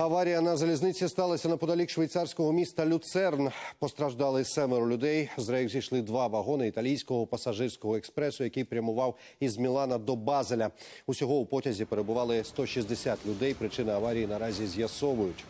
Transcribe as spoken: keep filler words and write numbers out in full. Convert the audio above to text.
Аварія на залізниці сталася неподалік швейцарського міста Люцерн. Постраждали семеро людей. З рейок зійшли два вагони італійського пасажирського експресу, який прямував із Мілана до Базеля. Усього у потязі перебували сто шістдесят людей. Причини аварії наразі з'ясовують.